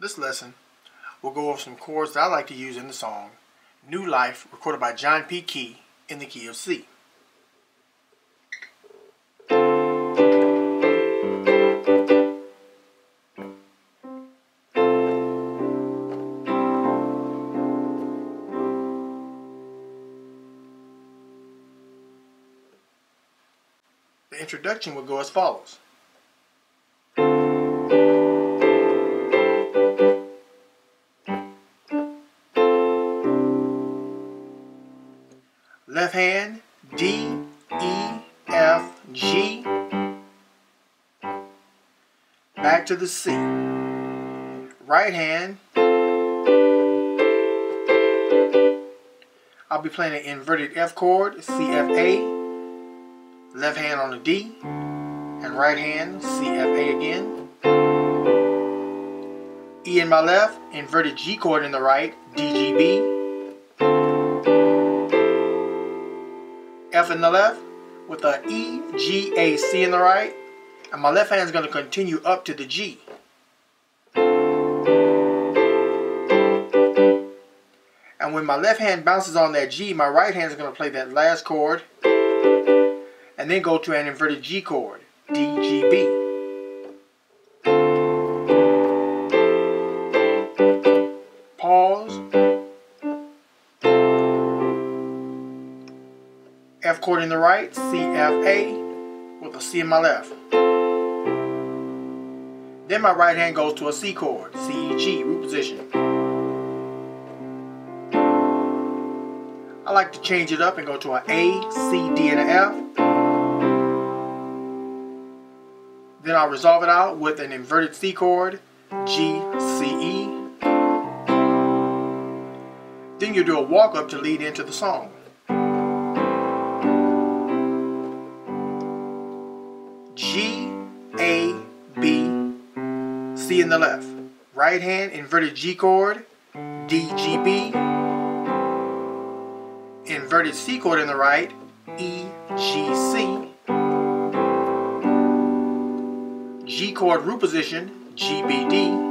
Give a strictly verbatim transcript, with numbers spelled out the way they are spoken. This lesson will go over some chords that I like to use in the song New Life, recorded by John P. Kee in the key of C. The introduction will go as follows. Left hand, D, E, F, G, back to the C. Right hand, I'll be playing an inverted F chord, C, F, A, left hand on the D, and right hand, C, F, A again. E in my left, inverted G chord in the right, D, G, B. F in the left with a E, G, A, C in the right, and my left hand is going to continue up to the G. And when my left hand bounces on that G, my right hand is going to play that last chord and then go to an inverted G chord, D, G, B. Pause. F chord in the right, C, F, A, with a C in my left. Then my right hand goes to a C chord, C, E, G, root position. I like to change it up and go to an A, C, D, and an F. Then I'll resolve it out with an inverted C chord, G, C, E. Then you do a walk up to lead into the song. G, A, B, C in the left, right hand, inverted G chord, D, G, B, inverted C chord in the right, E, G, C, G chord root position, G, B, D,